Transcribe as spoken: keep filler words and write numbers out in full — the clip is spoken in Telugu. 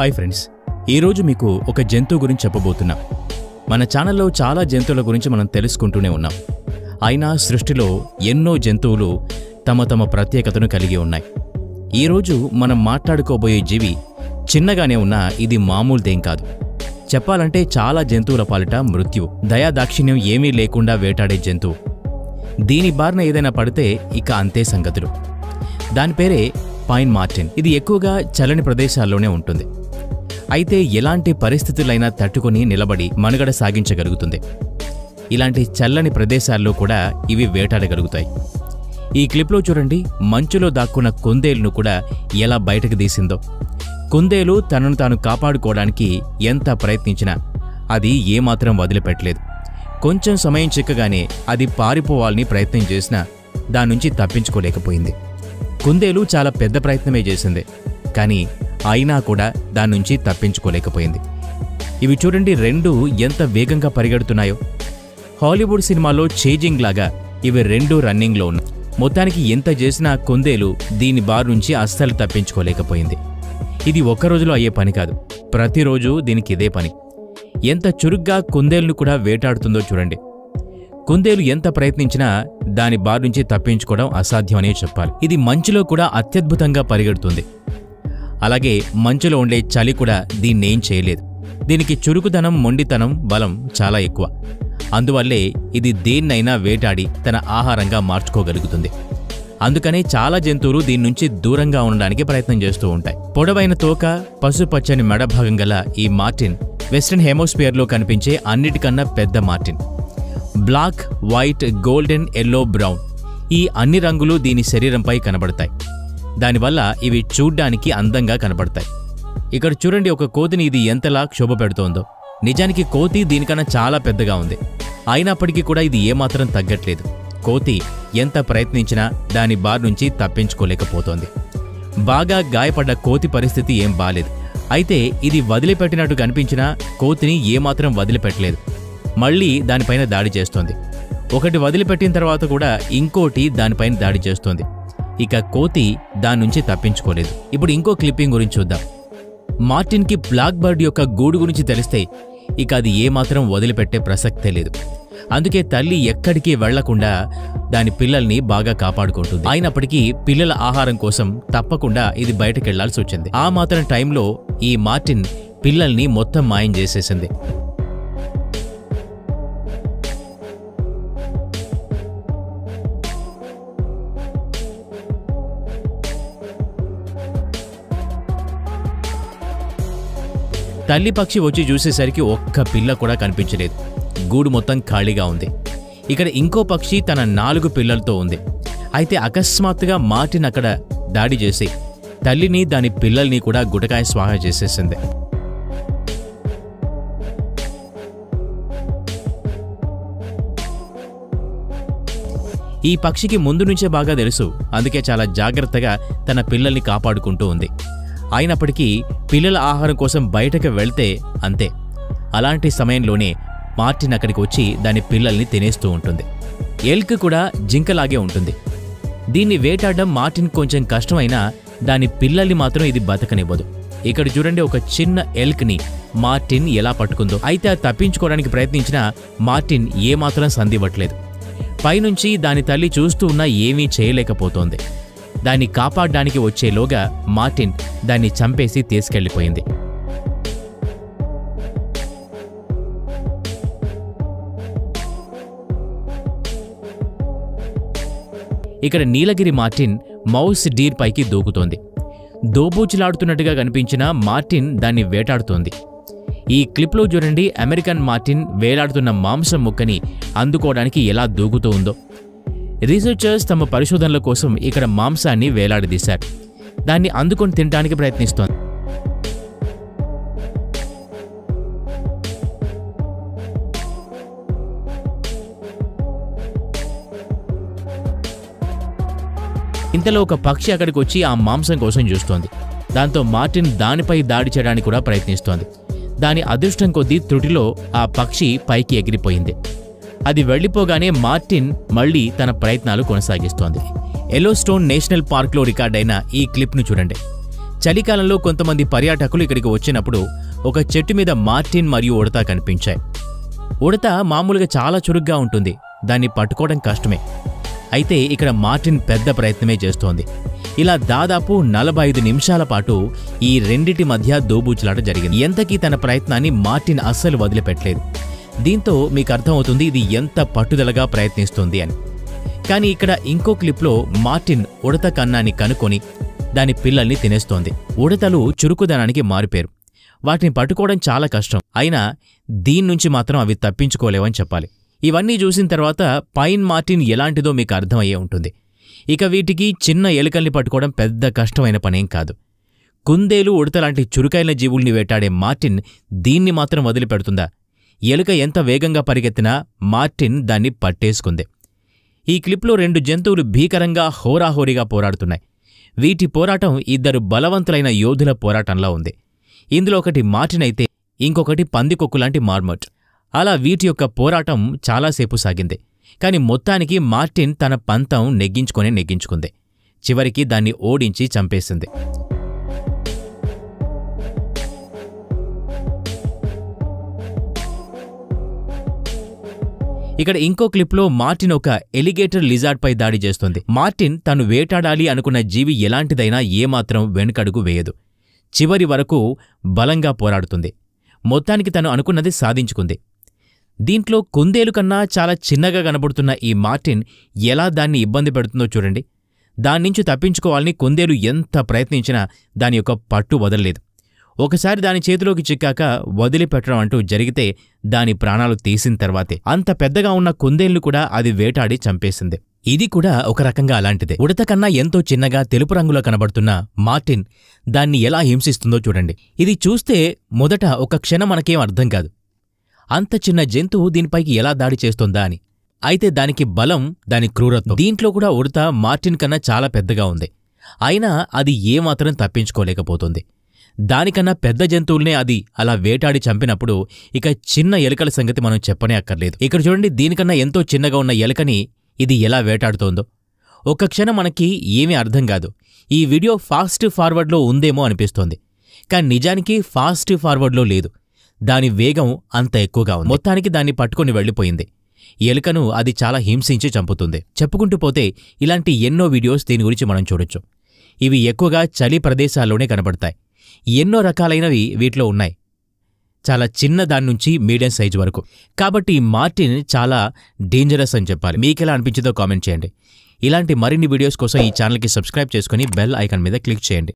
హాయ్ ఫ్రెండ్స్, ఈరోజు మీకు ఒక జంతువు గురించి చెప్పబోతున్నా. మన ఛానల్లో చాలా జంతువుల గురించి మనం తెలుసుకుంటూనే ఉన్నాం. అయినా సృష్టిలో ఎన్నో జంతువులు తమ తమ ప్రత్యేకతను కలిగి ఉన్నాయి. ఈరోజు మనం మాట్లాడుకోబోయే జీవి చిన్నగానే ఉన్నా ఇది మామూలుదేం కాదు. చెప్పాలంటే చాలా జంతువుల పాలిట మృత్యువు, దయాదాక్షిణ్యం ఏమీ లేకుండా వేటాడే జంతువు. దీని బారిన ఏదైనా పడితే ఇక అంతే సంగతులు. దాని పేరే పైన్ మార్టెన్. ఇది ఎక్కువగా చల్లని ప్రదేశాల్లోనే ఉంటుంది. అయితే ఎలాంటి పరిస్థితులైనా తట్టుకొని నిలబడి మనుగడ సాగించగలుగుతుంది. ఇలాంటి చల్లని ప్రదేశాల్లో కూడా ఇవి వేటాడగలుగుతాయి. ఈ క్లిప్లో చూడండి, మంచులో దాక్కున్న కుందేలును కూడా ఎలా బయటకు తీసిందో. కుందేలు తనను తాను కాపాడుకోవడానికి ఎంత ప్రయత్నించినా అది ఏమాత్రం వదిలిపెట్టలేదు. కొంచెం సమయం చిక్కగానే అది పారిపోవాలని ప్రయత్నం చేసినా దాని నుంచి తప్పించుకోలేకపోయింది. కుందేలు చాలా పెద్ద ప్రయత్నమే చేసింది, కానీ అయినా కూడా దాని నుంచి తప్పించుకోలేకపోయింది. ఇవి చూడండి, రెండు ఎంత వేగంగా పరిగెడుతున్నాయో. హాలీవుడ్ సినిమాలో చేజింగ్ లాగా ఇవి రెండు రన్నింగ్లో ఉన్నాయి. మొత్తానికి ఎంత చేసినా కుందేలు దీని బారు నుంచి అస్సలు తప్పించుకోలేకపోయింది. ఇది ఒక్కరోజులో అయ్యే పని కాదు, ప్రతిరోజు దీనికి ఇదే పని. ఎంత చురుగ్గా కుందేలును కూడా వేటాడుతుందో చూడండి. కుందేలు ఎంత ప్రయత్నించినా దాని బారి నుంచి తప్పించుకోవడం అసాధ్యమనే చెప్పాలి. ఇది మంచులో కూడా అత్యద్భుతంగా పరిగెడుతుంది. అలాగే మంచులో ఉండే చలి కూడా దీన్నేం చేయలేదు. దీనికి చురుకుదనం, మొండితనం, బలం చాలా ఎక్కువ. అందువల్లే ఇది దేన్నైనా వేటాడి తన ఆహారంగా మార్చుకోగలుగుతుంది. అందుకనే చాలా జంతువులు దీని నుంచి దూరంగా ఉండడానికి ప్రయత్నం చేస్తూ ఉంటాయి. పొడవైన తోక, పసుపచ్చని మెడభాగం గల ఈ మార్టిన్ వెస్టర్న్ హెమోస్పియర్లో కనిపించే అన్నిటికన్నా పెద్ద Martin. Black, white, golden, yellow, brown ఈ అన్ని రంగులు దీని శరీరంపై కనబడతాయి. దానివల్ల ఇవి చూడ్డానికి అందంగా కనబడతాయి. ఇక్కడ చూడండి, ఒక కోతిని ఇది ఎంతలా క్షోభ పెడుతోందో. నిజానికి కోతి దీనికన్నా చాలా పెద్దగా ఉంది. అయినప్పటికీ కూడా ఇది ఏమాత్రం తగ్గట్లేదు. కోతి ఎంత ప్రయత్నించినా దాని బారి నుంచి తప్పించుకోలేకపోతోంది. బాగా గాయపడ్డ కోతి పరిస్థితి ఏం బాలేదు. అయితే ఇది వదిలిపెట్టినట్టు కనిపించినా కోతిని ఏమాత్రం వదిలిపెట్టలేదు. మళ్ళీ దానిపైన దాడి చేస్తోంది. ఒకటి వదిలిపెట్టిన తర్వాత కూడా ఇంకోటి దానిపైన దాడి చేస్తోంది. ఇక కోతి దాని నుంచి తప్పించుకోలేదు. ఇప్పుడు ఇంకో క్లిప్పింగ్ గురించి చూద్దాం. మార్టిన్కి బ్లాక్ బర్డ్ యొక్క గూడు గురించి తెలిస్తే ఇక అది ఏమాత్రం వదిలిపెట్టే ప్రసక్తే లేదు. అందుకే తల్లి ఎక్కడికి వెళ్లకుండా దాని పిల్లల్ని బాగా కాపాడుకుంటుంది. అయినప్పటికీ పిల్లల ఆహారం కోసం తప్పకుండా ఇది బయటకెళ్లాల్సి వచ్చింది. ఆ మాత్రం టైంలో ఈ మార్టిన్ పిల్లల్ని మొత్తం మాయం చేసేసింది. తల్లి పక్షి వచ్చి చూసేసరికి ఒక్క పిల్ల కూడా కనిపించలేదు. గూడు మొత్తం ఖాళీగా ఉంది. ఇక్కడ ఇంకో పక్షి తన నాలుగు పిల్లలతో ఉంది. అయితే అకస్మాత్తుగా మార్టిన్ అక్కడ దాడి చేసి తల్లిని, దాని పిల్లల్ని కూడా గుటకాయ స్వాహ చేసేసింది. ఈ పక్షికి ముందు నుంచే బాగా తెలుసు, అందుకే చాలా జాగ్రత్తగా తన పిల్లల్ని కాపాడుకుంటూ ఉంది. అయినప్పటికీ పిల్లల ఆహారం కోసం బయటకు వెళ్తే అంతే. అలాంటి సమయంలోనే మార్టిన్ అక్కడికి వచ్చి దాని పిల్లల్ని తినేస్తూ ఉంటుంది. ఎల్క్ కూడా జింకలాగే ఉంటుంది. దీన్ని వేటాడడం మార్టిన్ కొంచెం కష్టమైనా దాని పిల్లల్ని మాత్రం ఇది బతకనివ్వదు. ఇక్కడ చూడండి, ఒక చిన్న ఎల్క్ని మార్టిన్ ఎలా పట్టుకుందో. అయితే తప్పించుకోవడానికి ప్రయత్నించినా మార్టిన్ ఏమాత్రం సంధివ్వట్లేదు. పైనుంచి దాని తల్లి చూస్తూ ఉన్నా ఏమీ చేయలేకపోతోంది. దాన్ని కాపాడడానికి వచ్చేలోగా మార్టిన్ దాన్ని చంపేసి తీసుకెళ్లిపోయింది. ఇక్కడ నీలగిరి మార్టిన్ మౌస్ డీర్ పైకి దూకుతోంది. దోబూచులాడుతున్నట్టుగా కనిపించిన మార్టిన్ దాన్ని వేటాడుతోంది. ఈ క్లిప్లో చూడండి, అమెరికన్ మార్టిన్ వేలాడుతున్న మాంసం ముక్కని అందుకోవడానికి ఎలా దూకుతూ ఉందో. రీసెర్చర్స్ తమ పరిశోధనల కోసం ఇక్కడ మాంసాన్ని వేలాడదీశారు. దాన్ని అందుకొని తినడానికి ప్రయత్నిస్తోంది. ఇంతలో ఒక పక్షి అక్కడికి వచ్చి ఆ మాంసం కోసం చూస్తోంది. దాంతో మార్టిన్ దానిపై దాడి చేయడానికి కూడా ప్రయత్నిస్తోంది. దాని అదృష్టం కొద్దీ త్రుటిలో ఆ పక్షి పైకి ఎగిరిపోయింది. అది వెళ్లిపోగానే మార్టిన్ మళ్లీ తన ప్రయత్నాలు కొనసాగిస్తోంది. ఎలోస్టోన్ నేషనల్ పార్క్లో రికార్డైన ఈ క్లిప్ను చూడండి. చలికాలంలో కొంతమంది పర్యాటకులు ఇక్కడికి వచ్చినప్పుడు ఒక చెట్టు మీద మార్టిన్ మరియు ఉడత కనిపించాయి. ఉడత మామూలుగా చాలా చురుగ్గా ఉంటుంది, దాన్ని పట్టుకోవడం కష్టమే. అయితే ఇక్కడ మార్టిన్ పెద్ద ప్రయత్నమే చేస్తోంది. ఇలా దాదాపు నలభై ఐదు నిమిషాల పాటు ఈ రెండిటి మధ్య దోబూచులాట జరిగింది. ఎంతకీ తన ప్రయత్నాన్ని మార్టిన్ అస్సలు వదిలిపెట్టలేదు. దీంతో మీకు అర్థమవుతుంది ఇది ఎంత పట్టుదలగా ప్రయత్నిస్తుంది అని. కానీ ఇక్కడ ఇంకో క్లిప్లో మార్టిన్ ఉడత కన్నాన్ని కనుక్కొని దాని పిల్లల్ని తినేస్తోంది. ఉడతలు చురుకుదనానికి మారిపేరు, వాటిని పట్టుకోవడం చాలా కష్టం. అయినా దీన్నుంచి మాత్రం అవి తప్పించుకోలేవని చెప్పాలి. ఇవన్నీ చూసిన తర్వాత పైన్ మార్టిన్ ఎలాంటిదో మీకు అర్థమయ్యే ఉంటుంది. ఇక వీటికి చిన్న ఎలుకల్ని పట్టుకోవడం పెద్ద కష్టమైన పనేం కాదు. కుందేలు ఉడతలాంటి చురుకైన జీవుల్ని వేటాడే మార్టిన్ దీన్ని మాత్రం వదిలిపెడుతుందా? ఎలుక ఎంత వేగంగా పరిగెత్తినా మార్టిన్ దాన్ని పట్టేసుకుంది. ఈ క్లిప్లో రెండు జంతువులు భీకరంగా హోరాహోరీగా పోరాడుతున్నాయి. వీటి పోరాటం ఇద్దరు బలవంతులైన యోధుల పోరాటంలా ఉంది. ఇందులో ఒకటి మార్టిన్ అయితే ఇంకొకటి పందికొక్కులాంటి మార్మట్. అలా వీటి యొక్క పోరాటం చాలాసేపు సాగింది. కాని మొత్తానికి మార్టిన్ తన పంతం నెగ్గించుకొని నెగ్గించుకుంది. చివరికి దాన్ని ఓడించి చంపేసింది. ఇక్కడ ఇంకో క్లిప్లో మార్టిన్ ఒక ఎలిగేటర్ లిజార్డ్ పై దాడి చేస్తుంది. మార్టిన్ తను వేటాడాలి అనుకున్న జీవి ఎలాంటిదైనా ఏమాత్రం వెనుకడుగు వేయదు. చివరి వరకు బలంగా పోరాడుతుంది. మొత్తానికి తను అనుకున్నది సాధించుకుంది. దీంట్లో కుందేలు కన్నా చాలా చిన్నగా కనబడుతున్న ఈ మార్టిన్ ఎలా దాన్ని ఇబ్బంది పెడుతుందో చూడండి. దాన్నించి తప్పించుకోవాలని కుందేలు ఎంత ప్రయత్నించినా దాని యొక్క పట్టు వదలలేదు. ఒకసారి దాని చేతిలోకి చిక్కాక వదిలిపెట్టడం అంటూ జరిగితే దాని ప్రాణాలు తీసిన తర్వాతే. అంత పెద్దగా ఉన్న కుందేళ్లు కూడా అది వేటాడి చంపేసింది. ఇది కూడా ఒక రకంగా అలాంటిదే. ఉడత కన్నా ఎంతో చిన్నగా తెలుపు రంగులో కనబడుతున్న మార్టిన్ దాన్ని ఎలా హింసిస్తుందో చూడండి. ఇది చూస్తే మొదట ఒక క్షణం మనకేం అర్థం కాదు, అంత చిన్న జంతువు దీనిపైకి ఎలా దాడి చేస్తుందా అని. అయితే దానికి బలం, దాని క్రూరత్వం. దీంట్లో కూడా ఉడత మార్టిన్ కన్నా చాలా పెద్దగా ఉంది. అయినా అది ఏమాత్రం తప్పించుకోలేకపోతుంది. దానికన్నా పెద్ద జంతువులనే అది అలా వేటాడి చంపినప్పుడు ఇక చిన్న ఎలుకల సంగతి మనం చెప్పనే అక్కర్లేదు. ఇక్కడ చూడండి, దీనికన్నా ఎంతో చిన్నగా ఉన్న ఎలుకని ఇది ఎలా వేటాడుతోందో. ఒక్క క్షణం మనకి ఏమీ అర్థం కాదు. ఈ వీడియో ఫాస్ట్ ఫార్వర్డ్లో ఉందేమో అనిపిస్తోంది, కానీ నిజానికి ఫాస్ట్ ఫార్వర్డ్లో లేదు. దాని వేగం అంత ఎక్కువగా ఉంది. మొత్తానికి దాన్ని పట్టుకుని వెళ్ళిపోయింది. ఎలుకను అది చాలా హింసించి చంపుతుంది. చెప్పుకుంటూ పోతే ఇలాంటి ఎన్నో వీడియోస్ దీని గురించి మనం చూడొచ్చు. ఇవి ఎక్కువగా చలి ప్రదేశాల్లోనే కనబడతాయి. ఎన్నో రకాలైనవి వీటిలో ఉన్నాయి, చాలా చిన్న దాని నుంచి మీడియం సైజ్ వరకు. కాబట్టి మార్టిన్ చాలా డేంజరస్ అని చెప్పాలి. మీకెలా అనిపించిందో కామెంట్ చేయండి. ఇలాంటి మరిన్ని వీడియోస్ కోసం ఈ ఛానల్కి సబ్స్క్రైబ్ చేసుకుని బెల్ ఐకాన్ మీద క్లిక్ చేయండి.